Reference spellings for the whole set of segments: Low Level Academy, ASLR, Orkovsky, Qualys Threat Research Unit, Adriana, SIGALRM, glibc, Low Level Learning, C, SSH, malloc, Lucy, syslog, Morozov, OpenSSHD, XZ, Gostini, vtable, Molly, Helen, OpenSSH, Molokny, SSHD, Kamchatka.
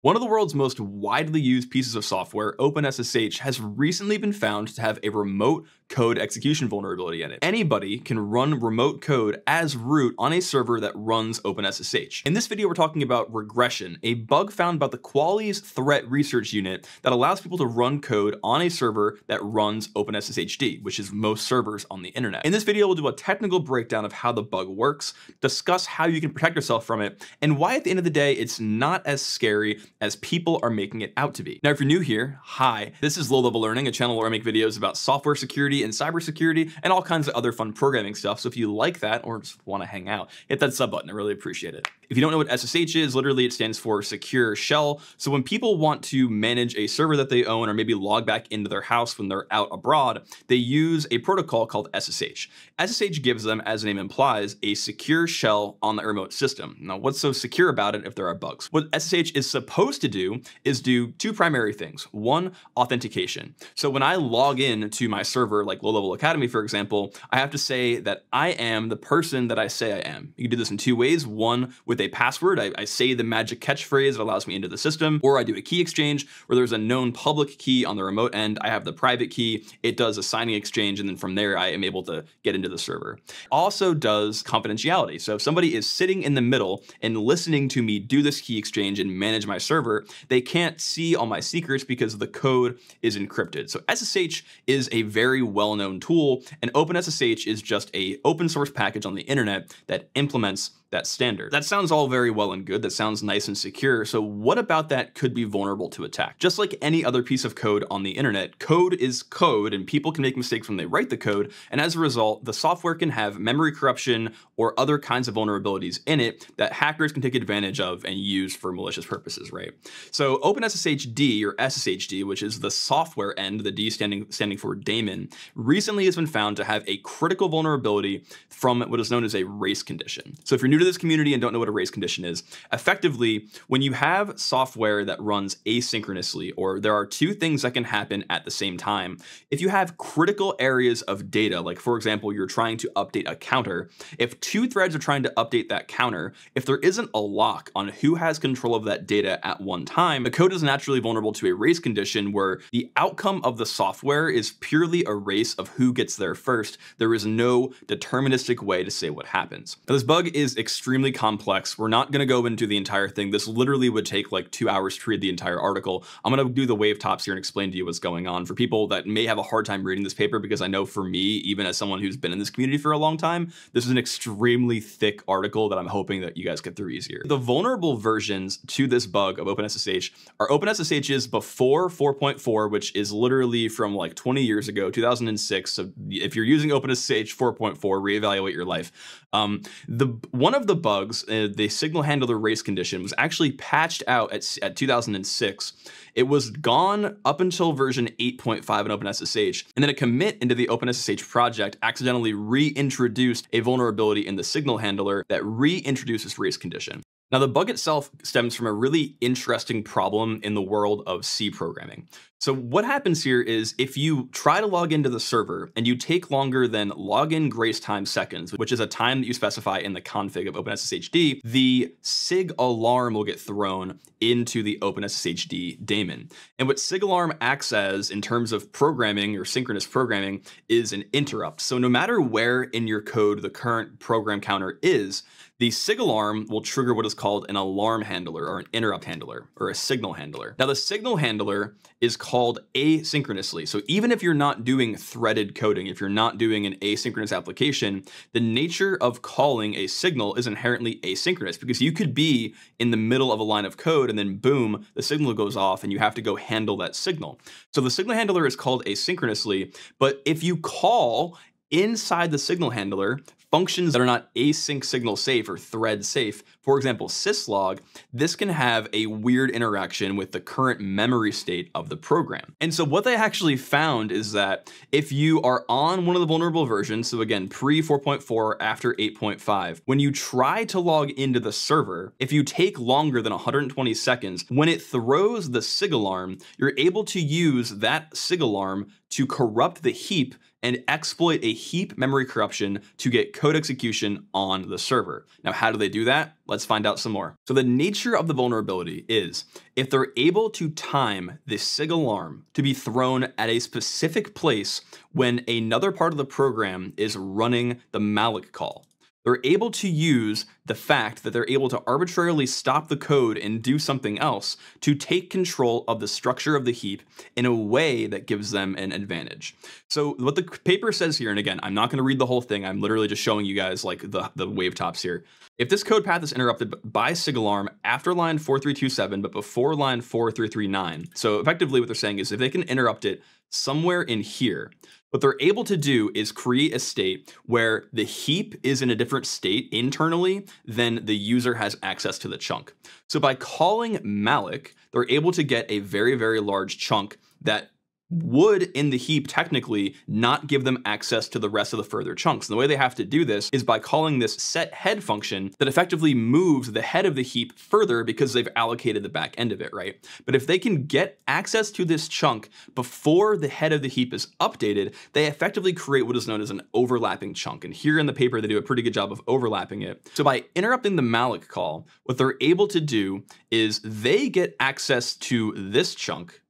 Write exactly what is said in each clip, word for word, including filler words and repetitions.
One of the world's most widely used pieces of software, OpenSSH, has recently been found to have a remote code execution vulnerability in it. Anybody can run remote code as root on a server that runs OpenSSH. In this video, we're talking about regression, a bug found by the Qualys Threat Research Unit that allows people to run code on a server that runs OpenSSHD, which is most servers on the internet. In this video, we'll do a technical breakdown of how the bug works, discuss how you can protect yourself from it, and why at the end of the day, it's not as scary as people are making it out to be. Now, if you're new here, hi, this is Low Level Learning, a channel where I make videos about software security and cybersecurity and all kinds of other fun programming stuff. So if you like that or just want to hang out, hit that sub button. I really appreciate it. If you don't know what S S H is, literally it stands for secure shell. So when people want to manage a server that they own or maybe log back into their house when they're out abroad, they use a protocol called S S H. S S H gives them, as the name implies, a secure shell on the remote system. Now, what's so secure about it if there are bugs? What S S H is supposed supposed to do is do two primary things. One, authentication. So when I log in to my server, like Low Level Academy, for example, I have to say that I am the person that I say I am. You can do this in two ways. One, with a password. I, I say the magic catchphrase that allows me into the system, or I do a key exchange where there's a known public key on the remote end. I have the private key. It does a signing exchange. And then from there, I am able to get into the server. Also does confidentiality. So if somebody is sitting in the middle and listening to me do this key exchange and manage my server, they can't see all my secrets because the code is encrypted. So S S H is a very well-known tool, and OpenSSH is just a open source package on the internet that implements that standard. That sounds all very well and good. That sounds nice and secure. So what about that could be vulnerable to attack? Just like any other piece of code on the internet, code is code and people can make mistakes when they write the code. And as a result, the software can have memory corruption or other kinds of vulnerabilities in it that hackers can take advantage of and use for malicious purposes, right? So OpenSSHD, or S S H D, which is the software end, the D standing, standing for daemon, recently has been found to have a critical vulnerability from what is known as a race condition. So if you're new to this community and don't know what a race condition is, effectively, when you have software that runs asynchronously, or there are two things that can happen at the same time, if you have critical areas of data, like for example, you're trying to update a counter, if two threads are trying to update that counter, if there isn't a lock on who has control of that data at one time, the code is naturally vulnerable to a race condition where the outcome of the software is purely a race of who gets there first. There is no deterministic way to say what happens. Now, this bug is extremely complex. We're not going to go into the entire thing. This literally would take like two hours to read the entire article. I'm going to do the wave tops here and explain to you what's going on for people that may have a hard time reading this paper, because I know for me, even as someone who's been in this community for a long time, this is an extremely thick article that I'm hoping that you guys get through easier. The vulnerable versions to this bug of OpenSSH are OpenSSH's before four point four, which is literally from like twenty years ago, two thousand six. So if you're using OpenSSH four point four, reevaluate your life. Um, the one One of the bugs, uh, the signal handler race condition, was actually patched out at, at two thousand six. It was gone up until version eight point five in OpenSSH, and then a commit into the OpenSSH project accidentally reintroduced a vulnerability in the signal handler that reintroduces race condition. Now, the bug itself stems from a really interesting problem in the world of C programming. So what happens here is if you try to log into the server and you take longer than login grace time seconds, which is a time that you specify in the config of OpenSSHD, the SIGALRM will get thrown into the OpenSSHD daemon. And what SIGALRM acts as in terms of programming or synchronous programming is an interrupt. So no matter where in your code the current program counter is, the SIGALRM will trigger what is called an alarm handler, or an interrupt handler, or a signal handler. Now, the signal handler is called asynchronously. So even if you're not doing threaded coding, if you're not doing an asynchronous application, the nature of calling a signal is inherently asynchronous, because you could be in the middle of a line of code and then boom, the signal goes off and you have to go handle that signal. So the signal handler is called asynchronously, but if you call inside the signal handler functions that are not async signal safe or thread safe, for example, syslog, this can have a weird interaction with the current memory state of the program. And so what they actually found is that if you are on one of the vulnerable versions, so again, pre four point four, after eight point five, when you try to log into the server, if you take longer than one hundred twenty seconds, when it throws the SIGALRM, you're able to use that SIGALRM to corrupt the heap and exploit a heap memory corruption to get code execution on the server. Now, how do they do that? Let's find out some more. So the nature of the vulnerability is if they're able to time this SIGALRM to be thrown at a specific place when another part of the program is running the malloc call, they're able to use the fact that they're able to arbitrarily stop the code and do something else to take control of the structure of the heap in a way that gives them an advantage. So what the paper says here, and again, I'm not going to read the whole thing. I'm literally just showing you guys like the, the wave tops here. If this code path is interrupted by SIGALRM after line four three two seven, but before line four three three nine. So effectively what they're saying is if they can interrupt it somewhere in here, what they're able to do is create a state where the heap is in a different state internally than the user has access to the chunk. So by calling malloc, they're able to get a very, very large chunk that would in the heap technically not give them access to the rest of the further chunks. And the way they have to do this is by calling this set head function that effectively moves the head of the heap further because they've allocated the back end of it, right? But if they can get access to this chunk before the head of the heap is updated, they effectively create what is known as an overlapping chunk. And here in the paper, they do a pretty good job of overlapping it. So by interrupting the malloc call, what they're able to do is they get access to this chunk.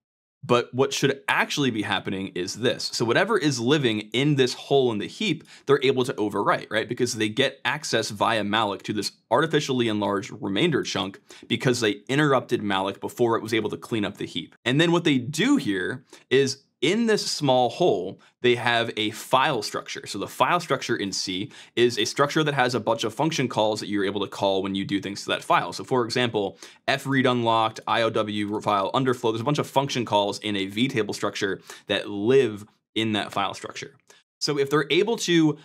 But what should actually be happening is this. So whatever is living in this hole in the heap, they're able to overwrite, right? Because they get access via malloc to this artificially enlarged remainder chunk because they interrupted malloc before it was able to clean up the heap. And then what they do here is in this small hole, they have a file structure. So the file structure in C is a structure that has a bunch of function calls that you're able to call when you do things to that file. So for example, fread unlocked, I O W file underflow, there's a bunch of function calls in a vtable structure that live in that file structure. So if they're able to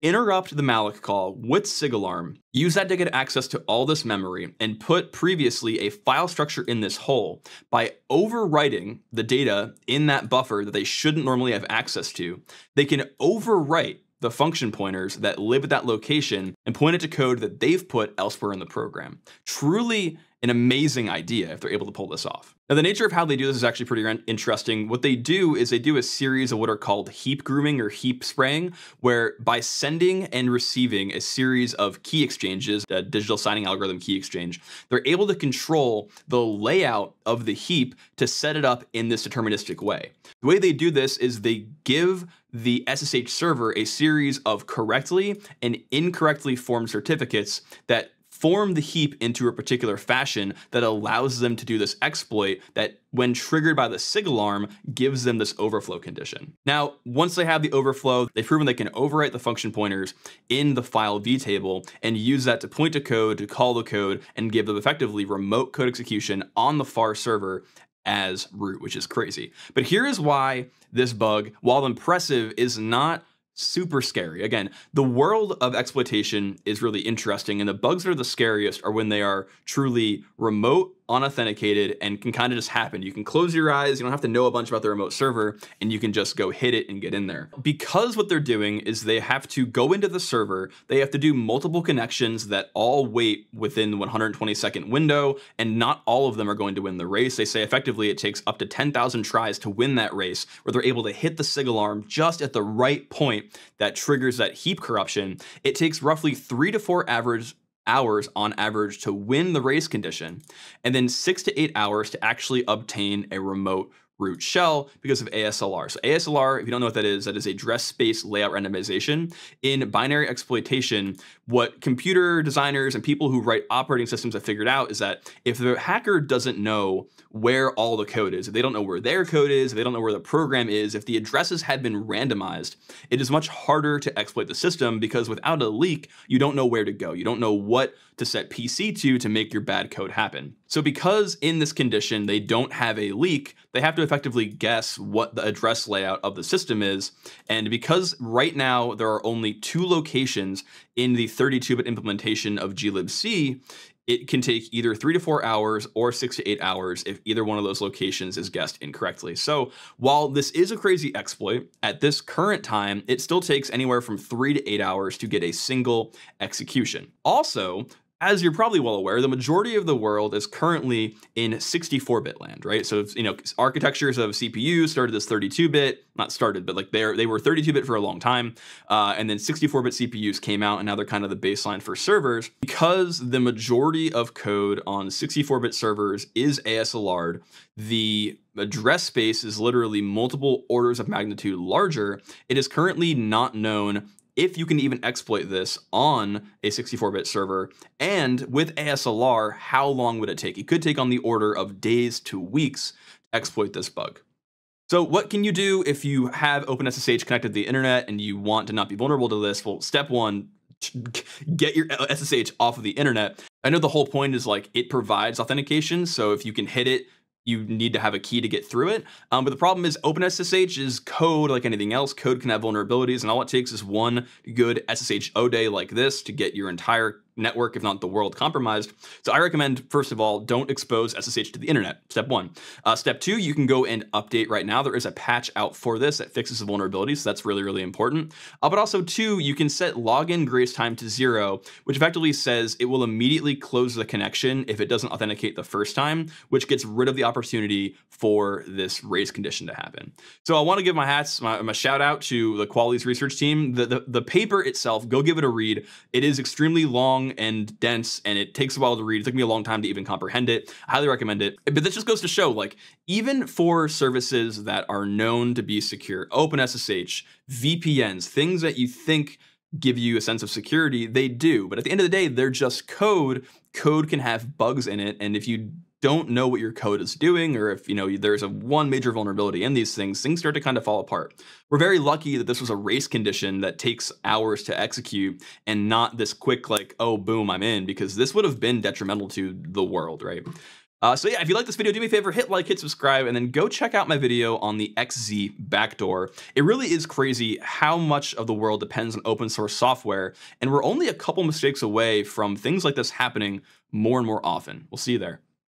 interrupt the malloc call with SIGALRM, use that to get access to all this memory and put previously a file structure in this hole by overwriting the data in that buffer that they shouldn't normally have access to, they can overwrite the function pointers that live at that location and point it to code that they've put elsewhere in the program. Truly an amazing idea if they're able to pull this off. Now, the nature of how they do this is actually pretty interesting. What they do is they do a series of what are called heap grooming or heap spraying, where by sending and receiving a series of key exchanges, a digital signing algorithm key exchange, they're able to control the layout of the heap to set it up in this deterministic way. The way they do this is they give the S S H server a series of correctly and incorrectly formed certificates that form the heap into a particular fashion that allows them to do this exploit that when triggered by the SIGALRM gives them this overflow condition. Now, once they have the overflow, they've proven they can overwrite the function pointers in the file vtable and use that to point to code, to call the code, and give them effectively remote code execution on the far server as root, which is crazy. But here is why this bug, while impressive, is not super scary. Again, the world of exploitation is really interesting, and the bugs that are the scariest are when they are truly remote, unauthenticated, and can kind of just happen. You can close your eyes, you don't have to know a bunch about the remote server, and you can just go hit it and get in there. Because what they're doing is they have to go into the server, they have to do multiple connections that all wait within the one hundred twenty second window, and not all of them are going to win the race. They say effectively it takes up to ten thousand tries to win that race, where they're able to hit the SIGALRM just at the right point that triggers that heap corruption. It takes roughly three to four average hours on average to win the race condition, and then six to eight hours to actually obtain a remote root shell because of A S L R. So A S L R, if you don't know what that is, that is address space layout randomization. In binary exploitation, what computer designers and people who write operating systems have figured out is that if the hacker doesn't know where all the code is, if they don't know where their code is, if they don't know where the program is, if the addresses had been randomized, it is much harder to exploit the system because without a leak, you don't know where to go. You don't know what to set P C to to make your bad code happen. So because in this condition, they don't have a leak, they have to effectively guess what the address layout of the system is. And because right now there are only two locations in the thirty-two bit implementation of glibc, it can take either three to four hours or six to eight hours if either one of those locations is guessed incorrectly. So while this is a crazy exploit, at this current time, it still takes anywhere from three to eight hours to get a single execution. Also, As you're probably well aware, the majority of the world is currently in sixty-four bit land, right? So, you know, architectures of C P U started as thirty-two bit, not started, but like they're, they were thirty-two bit for a long time. Uh, and then sixty-four bit C P Us came out and now they're kind of the baseline for servers. Because the majority of code on sixty-four bit servers is A S L R'd, the address space is literally multiple orders of magnitude larger. It is currently not known if you can even exploit this on a sixty-four bit server, and with A S L R, how long would it take? It could take on the order of days to weeks to exploit this bug. So what can you do if you have OpenSSH connected to the internet and you want to not be vulnerable to this? Well, step one, get your S S H off of the internet. I know the whole point is like it provides authentication, so if you can hit it, you need to have a key to get through it. Um, but the problem is OpenSSH is code like anything else. Code can have vulnerabilities, and all it takes is one good S S H O day like this to get your entire network, if not the world, compromised. So I recommend, first of all, don't expose S S H to the internet, step one. Uh, step two, you can go and update right now. There is a patch out for this that fixes the vulnerability, so that's really, really important. Uh, but also two, you can set login grace time to zero, which effectively says it will immediately close the connection if it doesn't authenticate the first time, which gets rid of the opportunity for this race condition to happen. So I wanna give my hats, my, my shout out to the Qualys research team. The, the, the paper itself, go give it a read. It is extremely long and dense, and it takes a while to read. It took me a long time to even comprehend it. I highly recommend it. But this just goes to show, like, even for services that are known to be secure, OpenSSH, V P Ns, things that you think give you a sense of security, they do. But at the end of the day, they're just code. Code can have bugs in it. And if you don't know what your code is doing, or if you know there's a one major vulnerability in these things, things start to kind of fall apart. We're very lucky that this was a race condition that takes hours to execute and not this quick like, oh, boom, I'm in, because this would have been detrimental to the world, right? Uh, so yeah, if you like this video, do me a favor, hit like, hit subscribe, and then go check out my video on the X Z backdoor. It really is crazy how much of the world depends on open source software, and we're only a couple mistakes away from things like this happening more and more often. We'll see you there.